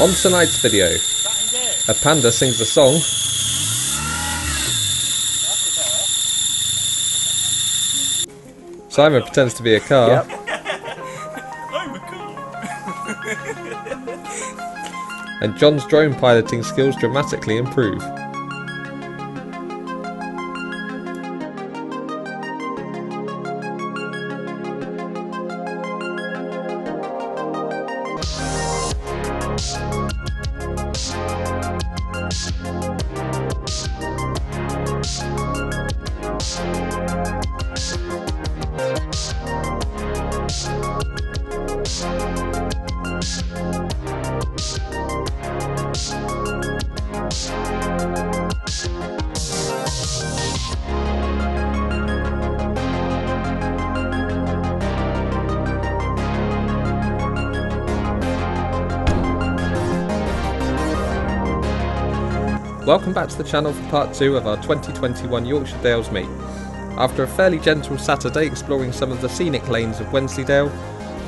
On tonight's video, a panda sings a song, Simon pretends to be a car, yep. I'm a car. And John's drone piloting skills dramatically improve. Welcome back to the channel for part 2 of our 2021 Yorkshire Dales meet. After a fairly gentle Saturday exploring some of the scenic lanes of Wensleydale,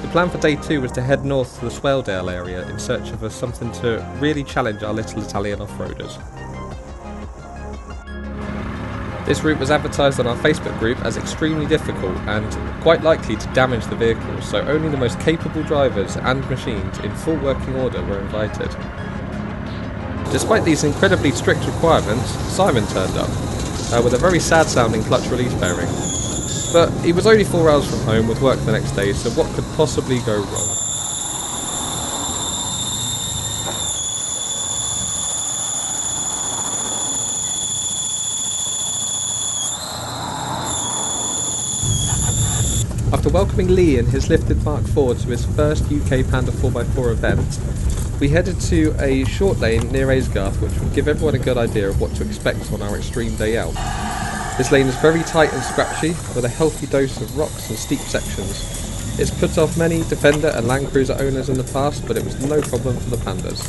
the plan for day 2 was to head north to the Swaledale area in search of something to really challenge our little Italian off-roaders. This route was advertised on our Facebook group as extremely difficult and quite likely to damage the vehicles, so only the most capable drivers and machines in full working order were invited. Despite these incredibly strict requirements, Simon turned up, with a very sad sounding clutch release bearing. But he was only 4 hours from home with work the next day, so what could possibly go wrong? After welcoming Lee and his lifted Mark IV to his first UK Panda 4x4 event, we headed to a short lane near Aysgarth, which will give everyone a good idea of what to expect on our extreme day out. This lane is very tight and scratchy, with a healthy dose of rocks and steep sections. It's put off many Defender and Land Cruiser owners in the past, but it was no problem for the pandas.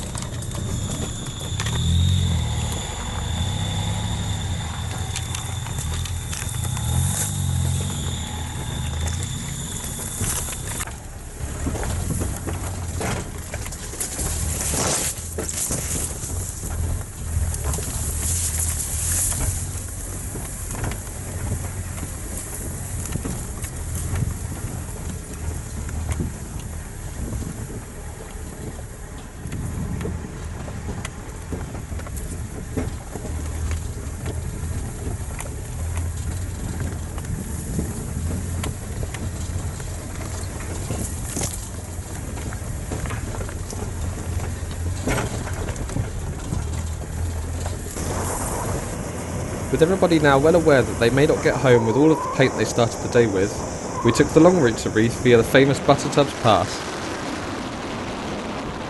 With everybody now well aware that they may not get home with all of the paint they started the day with, we took the long route to Reeth via the famous Buttertubs Pass.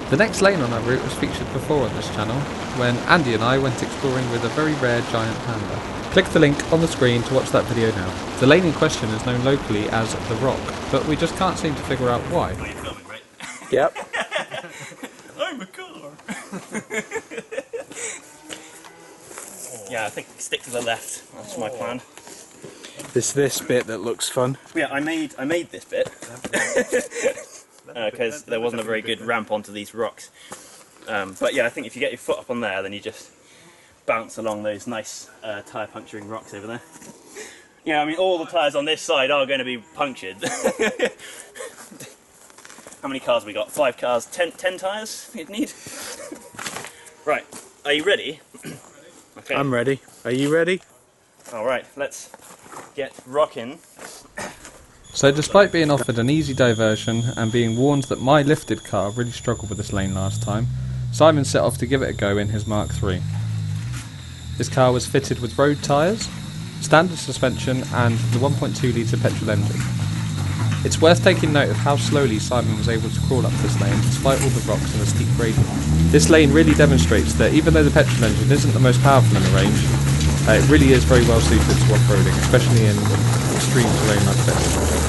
The next lane on our route was featured before on this channel, when Andy and I went exploring with a very rare giant panda. Click the link on the screen to watch that video now. The lane in question is known locally as The Rock, but we just can't seem to figure out why. You're filming, right? Yep. I'm a car! Yeah, I think stick to the left. That's my plan. It's this bit that looks fun. Yeah, I made this bit because there wasn't a very good ramp onto these rocks. But yeah, I think if you get your foot up on there, then you just bounce along those nice tyre puncturing rocks over there. Yeah, I mean all the tyres on this side are going to be punctured. How many cars have we got? 5 cars, 10 tyres you'd need. Right, are you ready? Okay. I'm ready. Are you ready? Alright, let's get rocking. So despite being offered an easy diversion and being warned that my lifted car really struggled with this lane last time, Simon set off to give it a go in his Mark III. This car was fitted with road tyres, standard suspension and the 1.2 litre petrol engine. It's worth taking note of how slowly Simon was able to crawl up this lane despite all the rocks and the steep gradient. This lane really demonstrates that even though the petrol engine isn't the most powerful in the range, it really is very well suited to off-roading, especially in extreme terrain like this.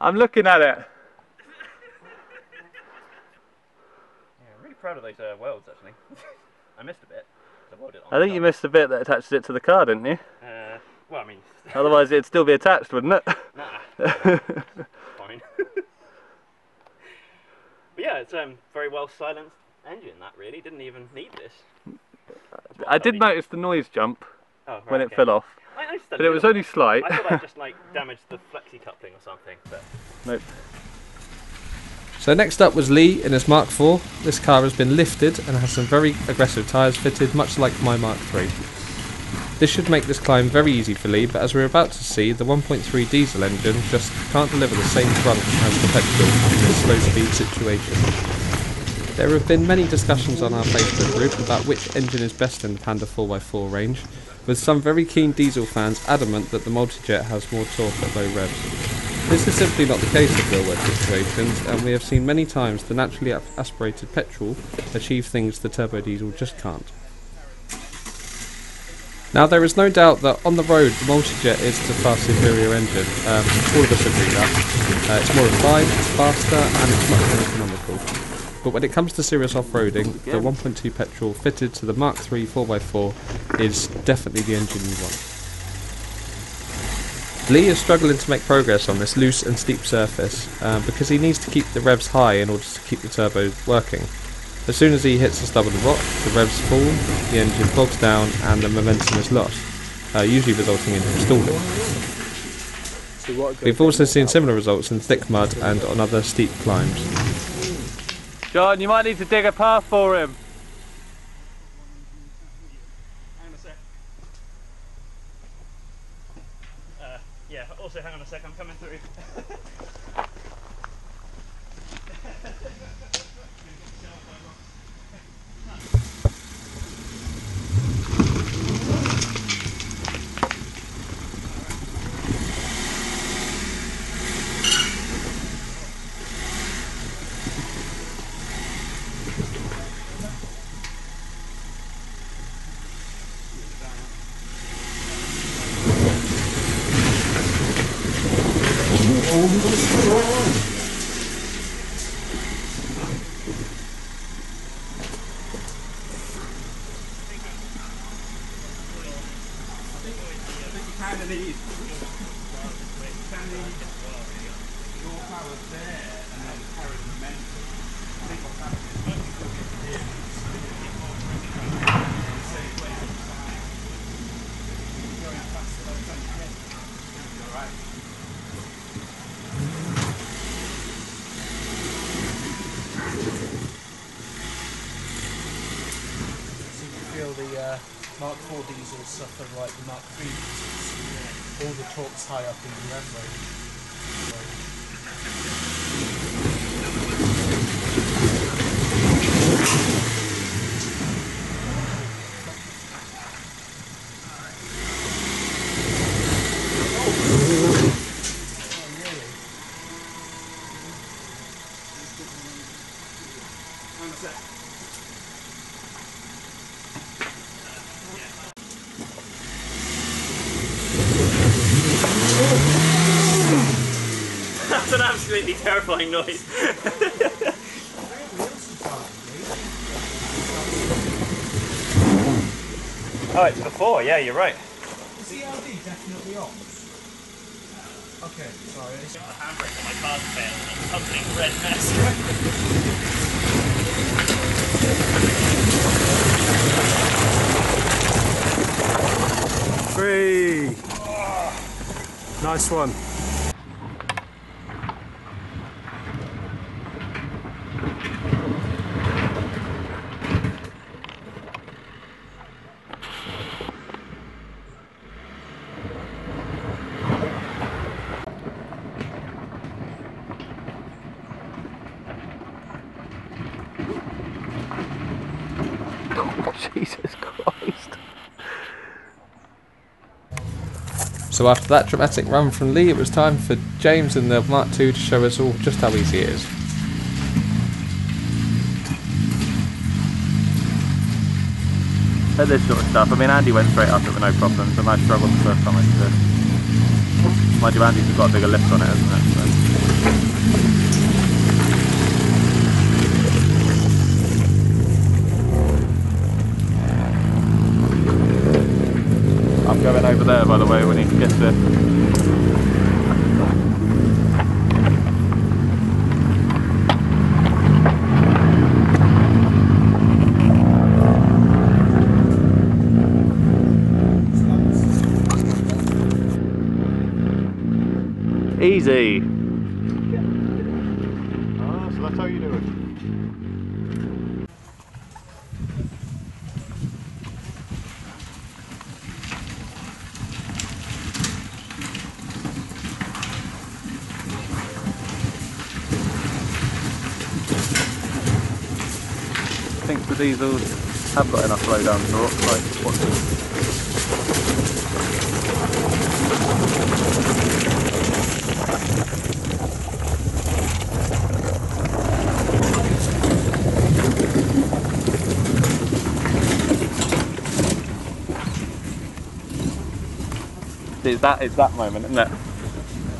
I'm looking at it. Yeah, I'm really proud of those welds actually. I missed a bit. I think you missed a bit that attaches it to the car, didn't you? Well, I mean... Otherwise it'd still be attached, wouldn't it? Nah. Fine. But yeah, it's very well silenced engine, that really. Didn't even need this. I did notice the noise jump when it fell off. I noticed that. But it was only slight. I thought I just like damaged the flexi coupling or something, but... Nope. So next up was Lee in his Mark IV. This car has been lifted and has some very aggressive tyres fitted, much like my Mark III. This should make this climb very easy for Lee, but as we're about to see, the 1.3 diesel engine just can't deliver the same grunt as the petrol in this slow speed situation. There have been many discussions on our Facebook group about which engine is best in the Panda 4x4 range, with some very keen diesel fans adamant that the MultiJet has more torque at low revs. This is simply not the case in real world situations, and we have seen many times the naturally aspirated petrol achieve things the turbo diesel just can't. Now there is no doubt that on the road the MultiJet is the far superior engine, all of us agree that. It's more refined, it's faster and it's much more economical. But when it comes to serious off-roading, the 1.2 petrol fitted to the Mark III 4x4 is definitely the engine you want. Lee is struggling to make progress on this loose and steep surface because he needs to keep the revs high in order to keep the turbo working. As soon as he hits a stubborn rock, the revs fall, the engine bogs down and the momentum is lost, usually resulting in him stalling. We've also seen similar results in thick mud and on other steep climbs. John, you might need to dig a path for him. Also, hang on a sec, I'm coming through. Mark IV diesels suffer like the Mark III diesels. Yeah. All the torque's high up in the rev range. Absolutely terrifying noise. Oh, it's before, yeah, you're right. Is the LD definitely on? Okay, sorry. I've got the handbrake on my car's failed and I'm tumbling red mess. Free! Oh, nice one. Jesus Christ. So after that dramatic run from Lee, it was time for James in the Mark II to show us all just how easy it is. At this sort of stuff, I mean, Andy went straight up it with no problems and I struggled the first time I did it. Mind you, Andy's got a bigger lift on it, hasn't it? So. easy. Oh, so that's how you do it. I think the diesels have got enough low down to rock like what's it. It's that moment, isn't it?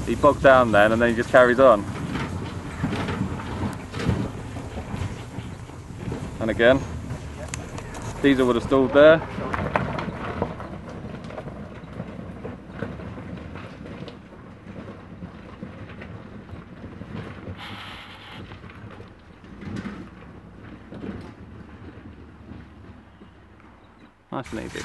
He bogged down then and then he just carries on. And again, diesel would have stalled there. Nice and easy.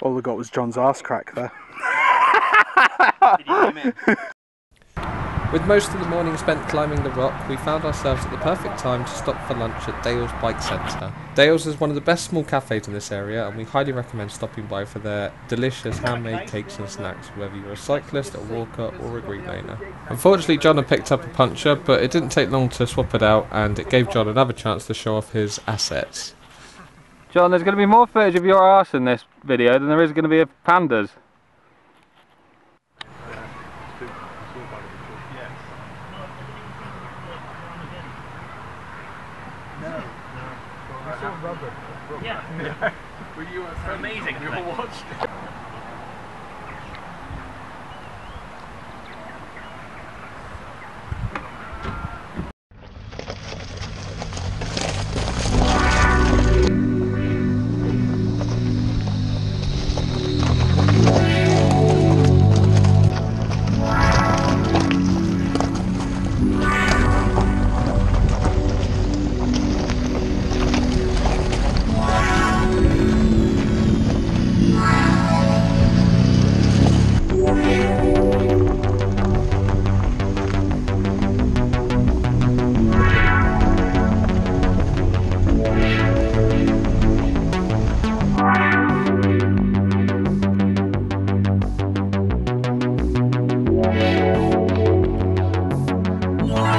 All I got was John's arse crack there. Did you come in? With most of the morning spent climbing the rock, we found ourselves at the perfect time to stop for lunch at Dale's Bike Centre. Dale's is one of the best small cafes in this area, and we highly recommend stopping by for their delicious handmade cakes and snacks, whether you're a cyclist, a walker or a green laner. Unfortunately, John had picked up a puncher, but it didn't take long to swap it out, and it gave John another chance to show off his assets. John, there's going to be more footage of your arse in this video than there is going to be of pandas. Yeah. Were you amazing? We all watched it. Wow.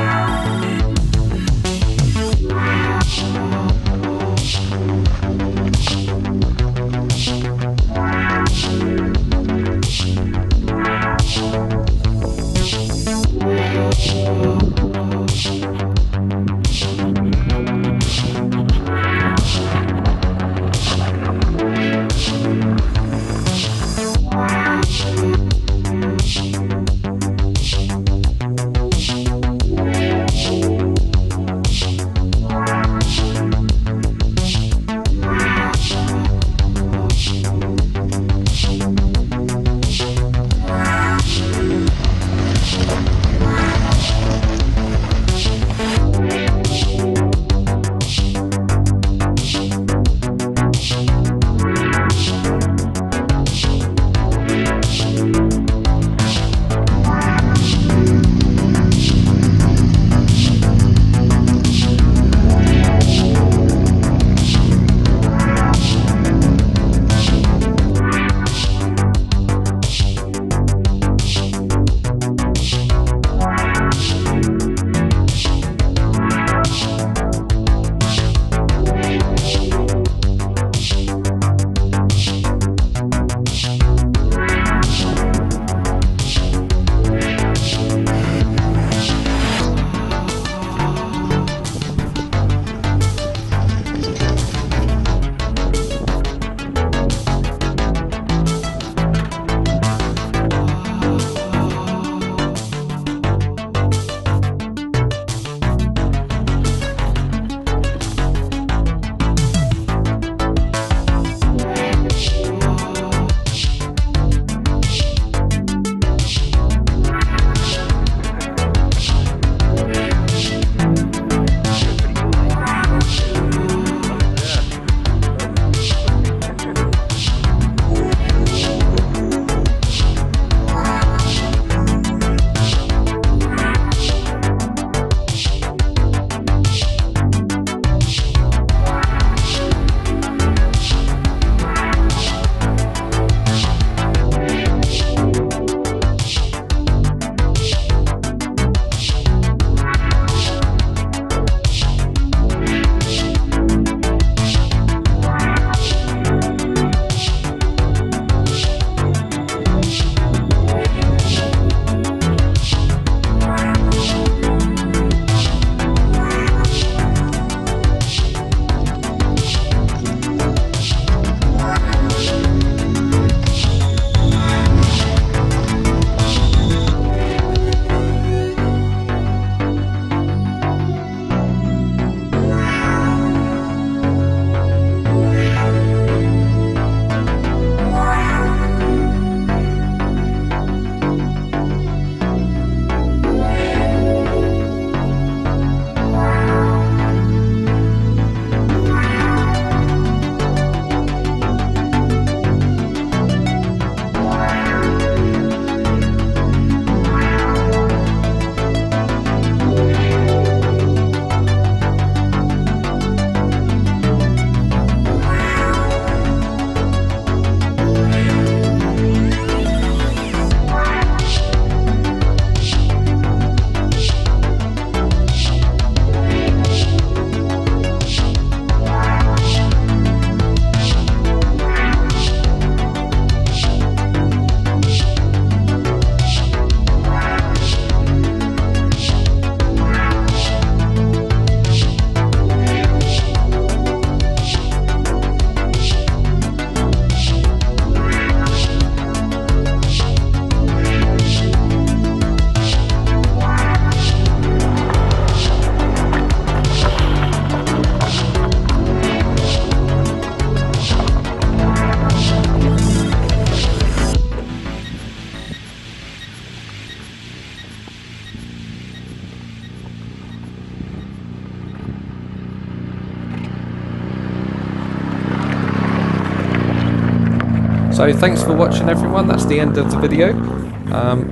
So thanks for watching everyone, that's the end of the video.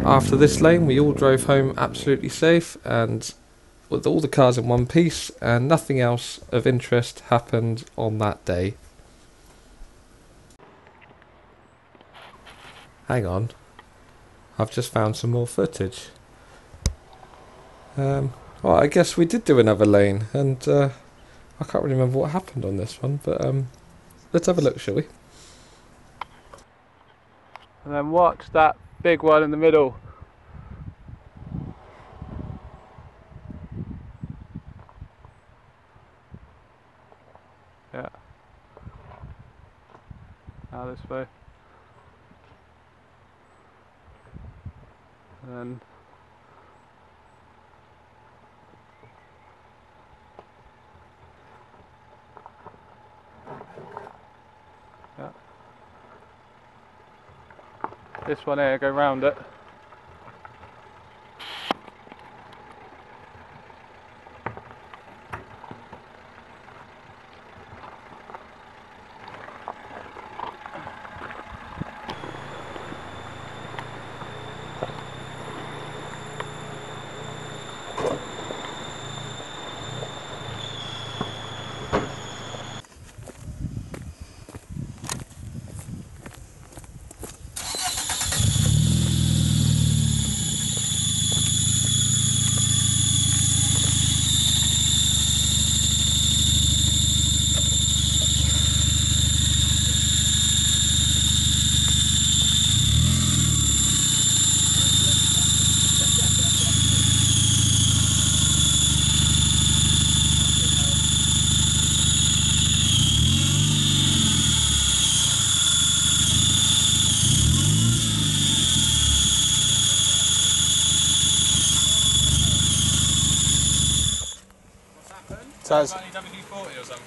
After this lane we all drove home absolutely safe and with all the cars in one piece, and nothing else of interest happened on that day. Hang on, I've just found some more footage. Well, I guess we did do another lane, and I can't really remember what happened on this one, but let's have a look, shall we? And then watch that big one in the middle. Yeah. Now this way. And then yeah. This one here, go round it. So it's WD-40 or something.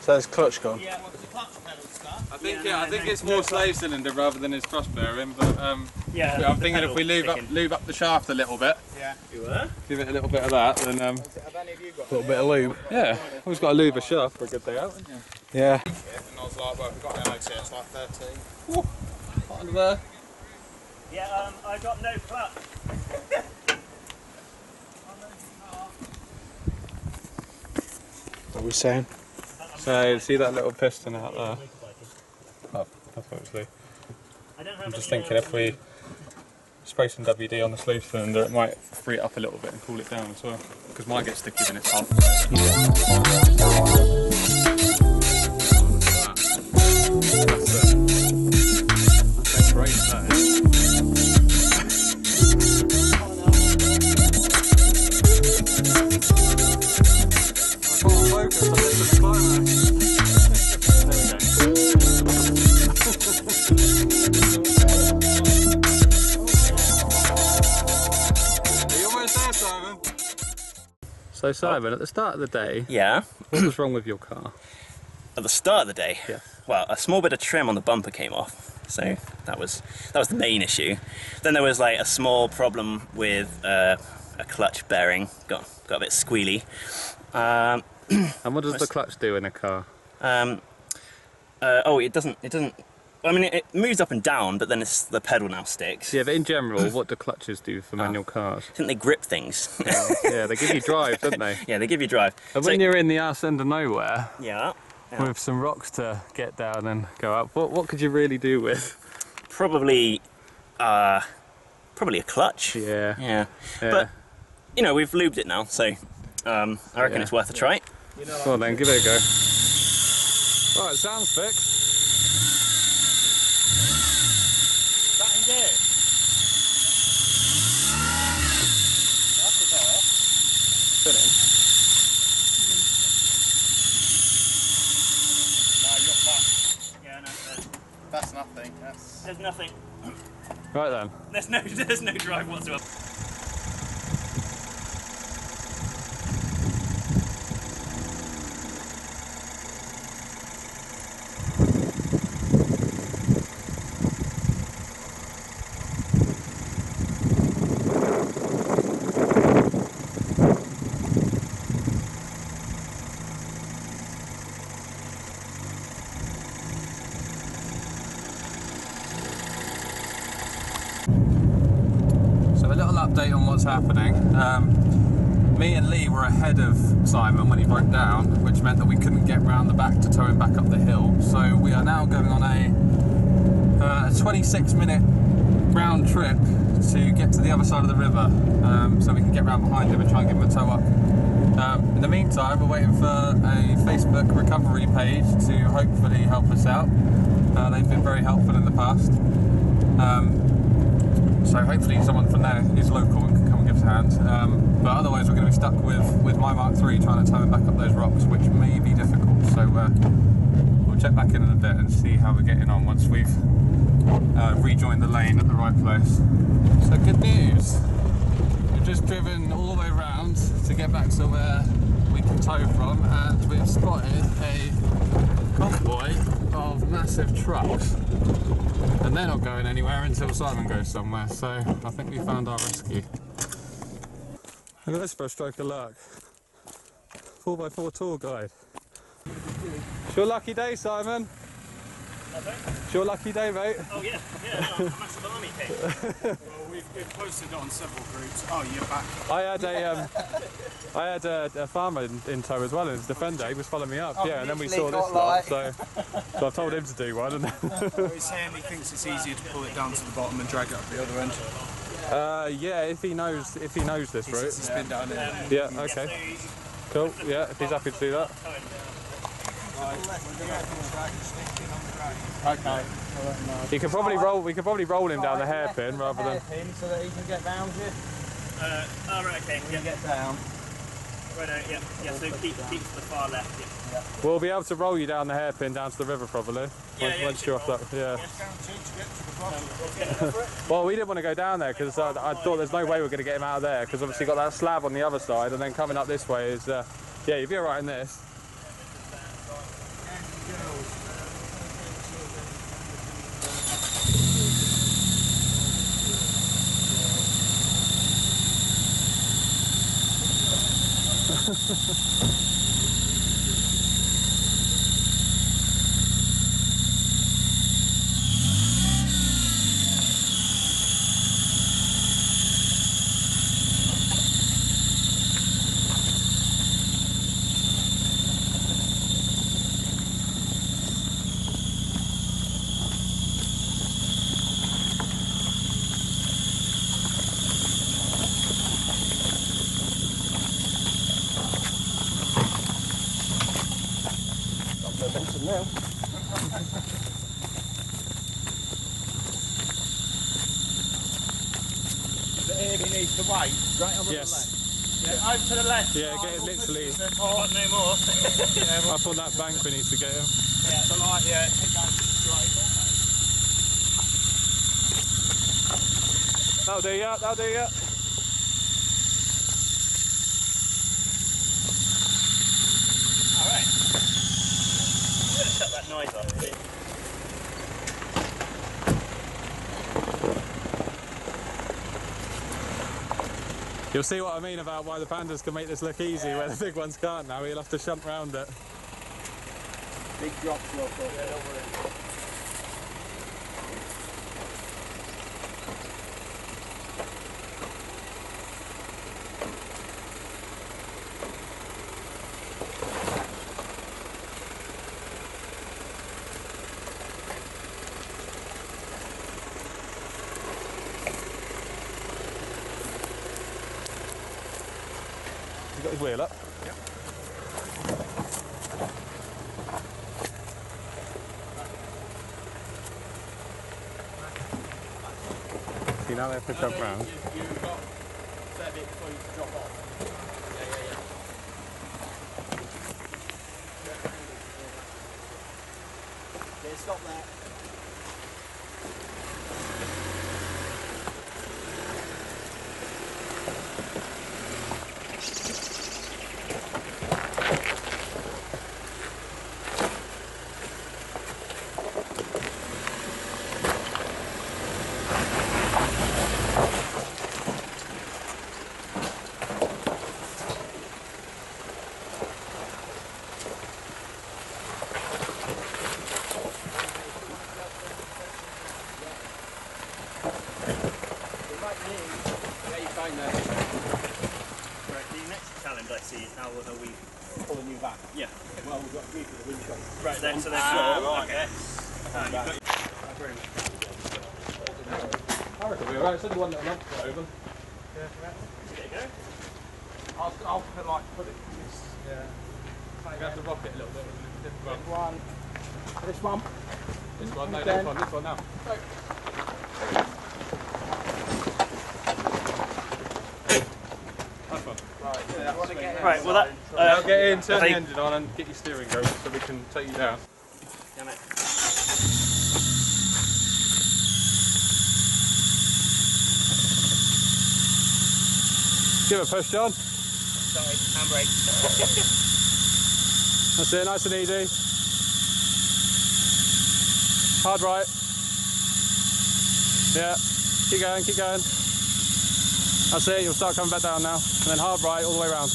So it's clutch gone? Yeah, well, the clutch pedal stuff. I think it's more slave cylinder rather than his thrust bearing, but yeah, I'm thinking if we lube up the shaft a little bit. Yeah. You were? Give it a little bit of that, then have any of you got a little bit of lube. Yeah. Always got to lube a shaft for a good day out, haven't you? Yeah. And I was like, well, we've got an LOT, it's like 13. Woo! Hot under there. Yeah, I got no clutch. We're saying. So see that little piston out there? Oh, unfortunately. I'm just thinking if we spray some WD on the slave cylinder, it might free it up a little bit and cool it down as well. Because mine gets sticky when it's hot. That's great, that is. So Simon, at the start of the day, yeah, what was wrong with your car? At the start of the day, yeah. Well, a small bit of trim on the bumper came off, so that was the main issue. Then there was like a small problem with a clutch bearing, got a bit squealy. And what does the clutch do in a car? Oh, it doesn't. I mean, it moves up and down, but then it's the pedal now sticks. Yeah, but in general, what do clutches do for manual cars? I think they grip things. Yeah, they give you drive, don't they? Yeah, they give you drive. And so, when you're in the arse end of nowhere, with some rocks to get down and go up, what could you really do with? Probably a clutch. Yeah. Yeah. But you know, we've lubed it now, so I reckon it's worth a try. You know, well then, give it a go. Right, it sounds fixed. That's nothing. There's nothing. Right then. There's no drive whatsoever. what's happening. Me and Lee were ahead of Simon when he broke down, which meant that we couldn't get round the back to tow him back up the hill. So we are now going on a 26-minute round trip to get to the other side of the river, so we can get round behind him and try and give him a tow up. In the meantime, we're waiting for a Facebook recovery page to hopefully help us out. They've been very helpful in the past. So hopefully someone from there is local and can come and give us a hand. But otherwise we're going to be stuck with my Mark III trying to tow him back up those rocks, which may be difficult. So we'll check back in a bit and see how we're getting on once we've rejoined the lane at the right place. So good news. We've just driven all the way around to get back to where we can tow from, and we've spotted a convoy of massive trucks, and they're not going anywhere until Simon goes somewhere, so I think we found our rescue. Look at this for a stroke of luck. 4x4 tour guide. It's your lucky day, Simon. It's your lucky day, mate. Oh yeah, no, I'm a massive army cake. Well, we've posted it on several groups. Oh, you're back. I had a farmer in tow as well, and his defender. He was following me up, and then we saw this lot. So I've told him to do one. And he's saying he thinks it's easier to pull it down to the bottom and drag it up the other end. Yeah, if he knows this route. He's been down there. Yeah, okay. Cool. Yeah, if he's happy to do that. Okay. You can probably roll. We could probably roll him down the hairpin rather than. So that he can get round here. All right. Okay. Yeah. Get down. Right. Yeah. Yeah. So keep to the far left. Yeah. We'll be able to roll you down the hairpin down to the river probably. Yeah. Once you're off that. Yeah. Well, we didn't want to go down there because I thought there's no way we're going to get him out of there, because obviously got that slab on the other side, and then coming up this way is. Yeah, you'd be alright in this. To the right, over yes. The left. Yeah, over to the left. Yeah, get it literally. More. No more. Yeah, up on that bank we need to get him. Yeah, to the right, yeah. That'll do ya, that'll do ya. Alright. I'm going to shut that noise off, please. You'll see what I mean about why the pandas can make this look easy, where the big ones can't now. You'll have to shunt round it. Big drops, local. Yeah, don't got his wheel up. Yep. See now they have to jump round. You've got a fair bit before you drop off. Yeah. Okay, stop there. and I see how are we pulling you back? Yeah. Okay, well, we've got three for the windshield. Right, then, so they're right, okay. I reckon we're alright, it's only one little lump got over. Yeah, right. There you go. I'll put, like, put it in this. Yeah. You have to rock it a little bit. This one. This one, no, this one, this one now. Go. Right, well that... Now get in, turn the engine on and get your steering going so we can take you down. Damn it. Give it a push, John. Sorry, handbrake. That's it, nice and easy. Hard right. Yeah, keep going, keep going. That's it, you'll start coming back down now. And then hard right all the way around.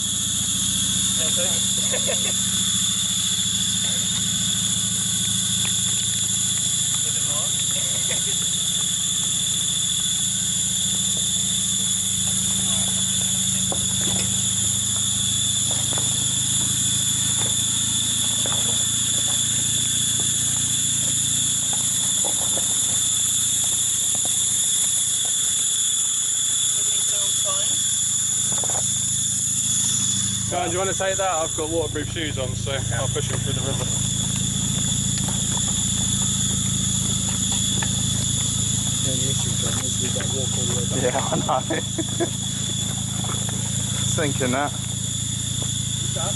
Do you want to take that? I've got waterproof shoes on, so I'll push them through the river. The only issue, John, is we've got to walk all the way back. Yeah, I know. Thinking that. What's that?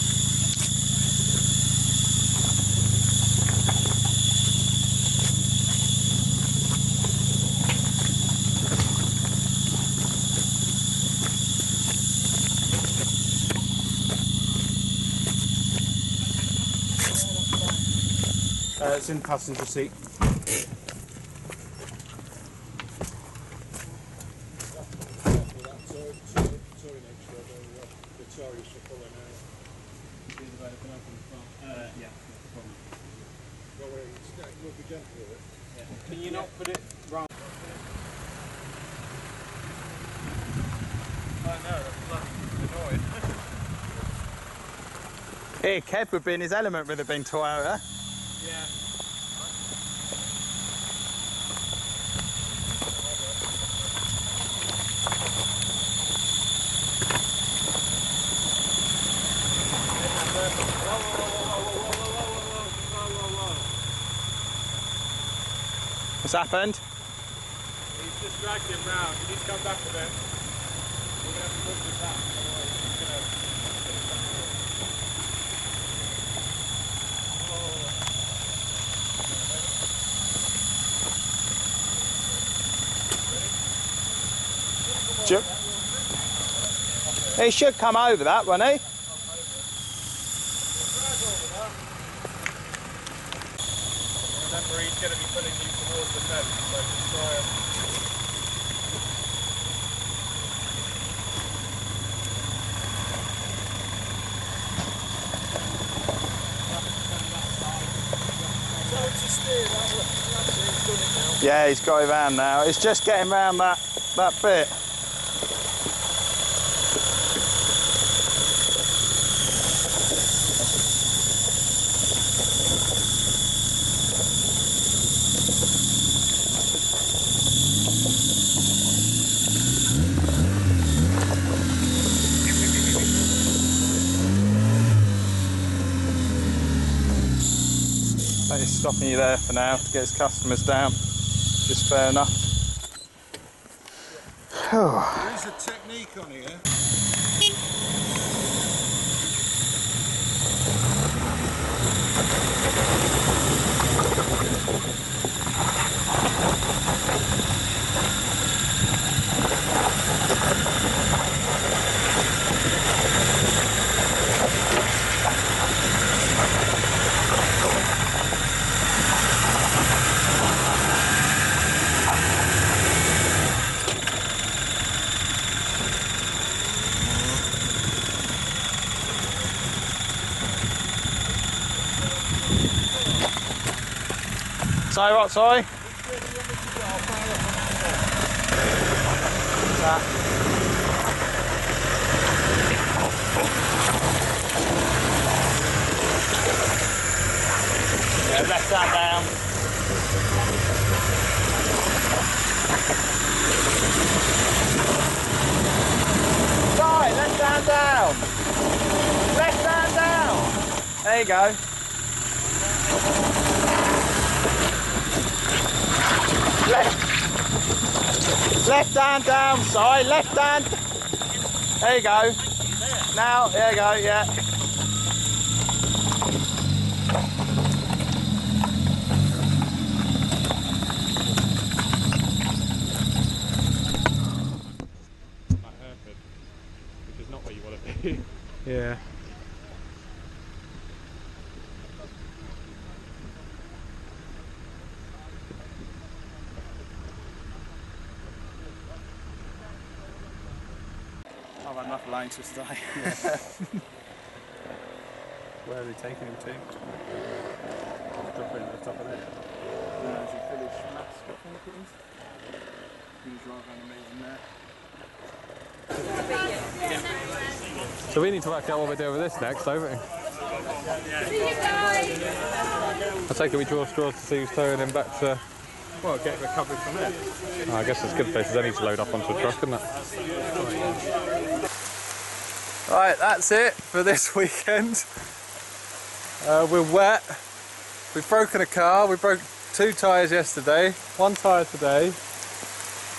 It's in passenger seat. Can you not put it round? I know, I'm annoyed. Hey, Kev would be in his element with a big Toyota. Yeah. What's happened? He's just dragged him round. He needs to come back a bit. We're going to have to push him back, otherwise he's going to... He should come over that, won't he? Remember, he's going to be putting you towards the fence, so just try and... Yeah, he's got him round now. It's just getting round that bit. Stopping you there for now to get his customers down, which is fair enough. There is a technique on here. Sorry, what, sorry? press that down. Right, let's hand down. Let's hand down. There you go. Left hand down, sorry, left hand. There you go. Now, there you go, yeah. That Hereford, which is not where you want to be. Yeah. Anxious day. Where are they taking him to? Dropping at the top of it. As you finish mask, I think it is. He's rather amazing there. So we need to work out what we're doing with this next, don't we? See you guys! I take it we draw straws to see who's towing him back to... Well, get recovery from there. Oh, I guess it's good places they need to load up onto a truck, isn't it? Right, that's it for this weekend. We're wet. We've broken a car. We broke 2 tyres yesterday, 1 tyre today,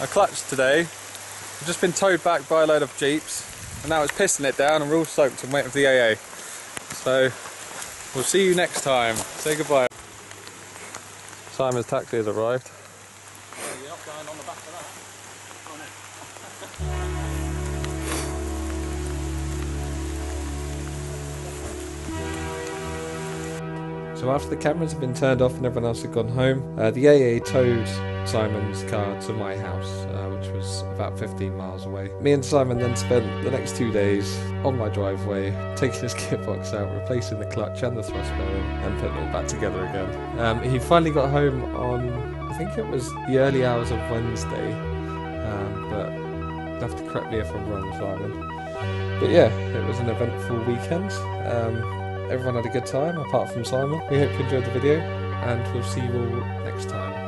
a clutch today. We've just been towed back by a load of jeeps, and now it's pissing it down, and we're all soaked and waiting for the AA. So we'll see you next time. Say goodbye. Simon's taxi has arrived. You're not going on the back of that. So after the cameras had been turned off and everyone else had gone home, the AA towed Simon's car to my house, which was about 15 miles away. Me and Simon then spent the next 2 days on my driveway, taking his gearbox out, replacing the clutch and the thrust pedal, and putting it all back together again. He finally got home on, I think it was the early hours of Wednesday, but you'll have to correct me if I'm wrong, Simon. But yeah, it was an eventful weekend. Everyone had a good time, apart from Simon. We hope you enjoyed the video, and we'll see you all next time.